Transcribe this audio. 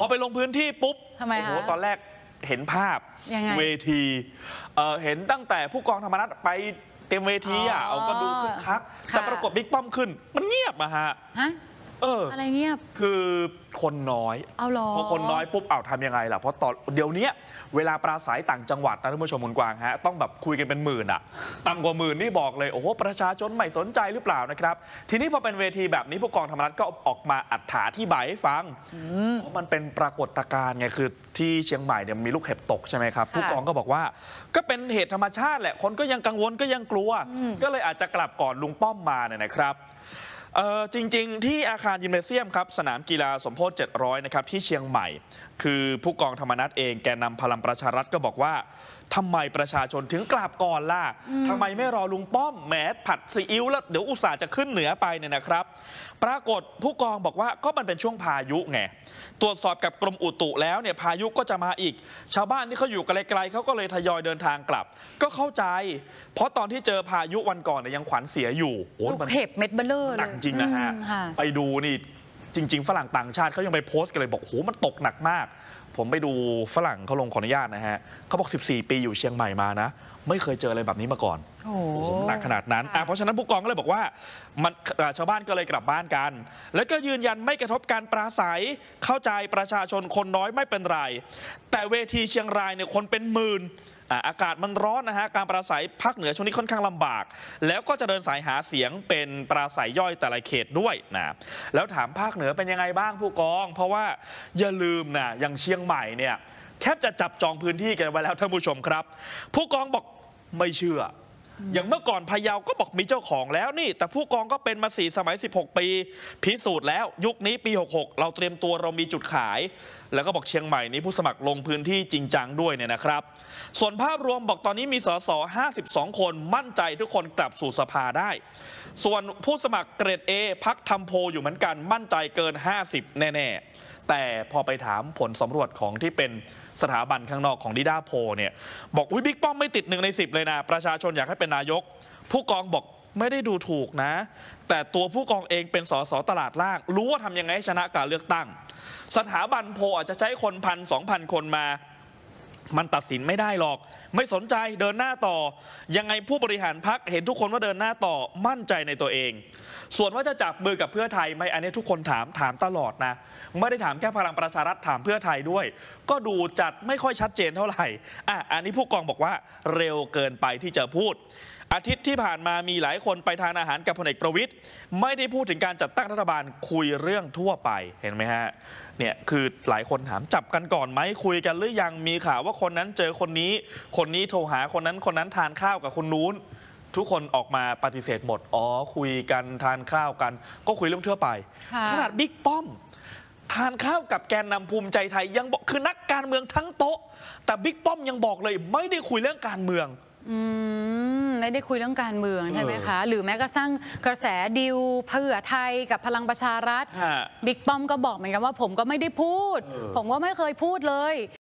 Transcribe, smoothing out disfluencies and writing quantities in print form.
พอไปลงพื้นที่ปุ๊บโอ้โหตอนแรกเห็นภาพเวทีเห็นตั้งแต่ผู้กองธรรมนัสไปเต็มเวทีอ่ะก็ดูคึกคักแต่ปรากฏบิ๊กป้อมขึ้นมันเงียบอะฮะอะไรเงียบคือคนน้อยพอคนน้อยปุ๊บทำยังไงล่ะเพราะตอนเดี๋ยวนี้เวลาปราศัยต่างจังหวัดนะท่านผู้ชมคนกว้างฮะต้องแบบคุยกันเป็นหมื่นอะต่ำกว่าหมื่นนี่บอกเลยโอ้โหประชาชนไม่สนใจหรือเปล่านะครับทีนี้พอเป็นเวทีแบบนี้ผู้กองธรรมนัสก็ออกมาอธิบายให้ฟังเพราะมันเป็นปรากฏการณ์ไงคือที่เชียงใหม่เนี่ยมีลูกเห็บตกใช่ไหมครับผู้กองก็บอกว่าก็เป็นเหตุธรรมชาติแหละคนก็ยังกังวลก็ยังกลัวก็เลยอาจจะกลับก่อนลุงป้อมมาเนี่ยนะครับจริงๆที่อาคารยิมเนเซียมครับสนามกีฬาสมโพธิ700นะครับที่เชียงใหม่คือผู้กองธรรมนัสเองแกนำพลังประชารัฐก็บอกว่าทำไมประชาชนถึงกราบก่อนล่ะทำไมไม่รอลุงป้อมแหมผัดซีอิ๊วแล้วเดี๋ยวอุตส่าห์จะขึ้นเหนือไปเนี่ยนะครับปรากฏผู้กองบอกว่าก็มันเป็นช่วงพายุไงตรวจสอบกับกรมอุตุแล้วเนี่ยพายุก็จะมาอีกชาวบ้านที่เขาอยู่ไกลๆเขาก็เลยทยอยเดินทางกลับก็เข้าใจเพราะตอนที่เจอพายุวันก่อนเนี่ยยังขวัญเสียอยู่ลูกเห็บเม็ดเบลเลอร์หนักจริงนะฮะไปดูนี่จริงๆฝรั่งต่างชาติเขายังไปโพสต์กันเลยบอกโอ้โหมันตกหนักมากผมไปดูฝรั่งเขาลงขออนุญาตนะฮะเขาบอก14 ปีอยู่เชียงใหม่มานะไม่เคยเจออะไรแบบนี้มาก่อนโอ้โหหนักขนาดนั้นเพราะฉะนั้นผู้กองก็เลยบอกว่ามันชาวบ้านก็เลยกลับบ้านกันแล้วก็ยืนยันไม่กระทบการปราศัยเข้าใจประชาชนคนน้อยไม่เป็นไรแต่เวทีเชียงรายเนี่ยคนเป็นหมื่นอากาศมันร้อนนะฮะการปราศัยภาคเหนือช่วงนี้ค่อนข้างลำบากแล้วก็จะเดินสายหาเสียงเป็นปราศัยย่อยแต่ละเขตด้วยนะแล้วถามภาคเหนือเป็นยังไงบ้างผู้กองเพราะว่าอย่าลืมนะอย่างเชียงใหม่เนี่ยแทบจะจับจองพื้นที่กันไว้แล้วท่านผู้ชมครับผู้กองบอกไม่เชื่ออย่างเมื่อก่อนพะเยาก็บอกมีเจ้าของแล้วนี่แต่ผู้กองก็เป็นมา4 สมัย16 ปีพิสูจน์แล้วยุคนี้ปี66เราเตรียมตัวเรามีจุดขายแล้วก็บอกเชียงใหม่นี้ผู้สมัครลงพื้นที่จริงจังด้วยเนี่ยนะครับส่วนภาพรวมบอกตอนนี้มีสส52 คนมั่นใจทุกคนกลับสู่สภาได้ส่วนผู้สมัครเกรด A พักทำโพลอยู่เหมือนกันมั่นใจเกิน50แน่ๆแต่พอไปถามผลสำรวจของที่เป็นสถาบันข้างนอกของดิด้าโพเนี่ยบอกอุ้ยบิ๊กป้อมไม่ติด1 ใน 10เลยนะประชาชนอยากให้เป็นนายกผู้กองบอกไม่ได้ดูถูกนะแต่ตัวผู้กองเองเป็นสสตลาดล่างรู้ว่าทำยังไงให้ชนะการเลือกตั้งสถาบันโพอาจจะใช้คน 1,000-2,000 คนมามันตัดสินไม่ได้หรอกไม่สนใจเดินหน้าต่อยังไงผู้บริหารพรรคเห็นทุกคนว่าเดินหน้าต่อมั่นใจในตัวเองส่วนว่าจะจับมือกับเพื่อไทยไหมอันนี้ทุกคนถามตลอดนะไม่ได้ถามแค่พลังประชารัฐถามเพื่อไทยด้วยก็ดูจัดไม่ค่อยชัดเจนเท่าไหร่อันนี้ผู้กองบอกว่าเร็วเกินไปที่จะพูดอาทิตย์ที่ผ่านมามีหลายคนไปทานอาหารกับพลเอกประวิตรไม่ได้พูดถึงการจัดตั้งรัฐบาลคุยเรื่องทั่วไปเห็นไหมฮะเนี่ยคือหลายคนถามจับกันก่อนไหมคุยกันหรือยังมีข่าวว่าคนนั้นเจอคนนี้คนนี้โทรหาคนนั้นคนนั้นทานข้าวกับคนนู้นทุกคนออกมาปฏิเสธหมดคุยกันทานข้าวกันก็คุยเรื่องทั่วไปขนาดบิ๊กป้อมทานข้าวกับแกนนำภูมิใจไทยยังบอกคือนักการเมืองทั้งโต๊ะแต่บิ๊กป้อมยังบอกเลยไม่ได้คุยเรื่องการเมืองไม่ได้คุยเรื่องการเมืองใช่ไหมคะหรือแม้กระทั่งกระแสดิวเพื่อไทยกับพลังประชารัฐบิ๊กป้อมก็บอกเหมือนกันว่าผมก็ไม่ได้พูดผมก็ไม่เคยพูดเลย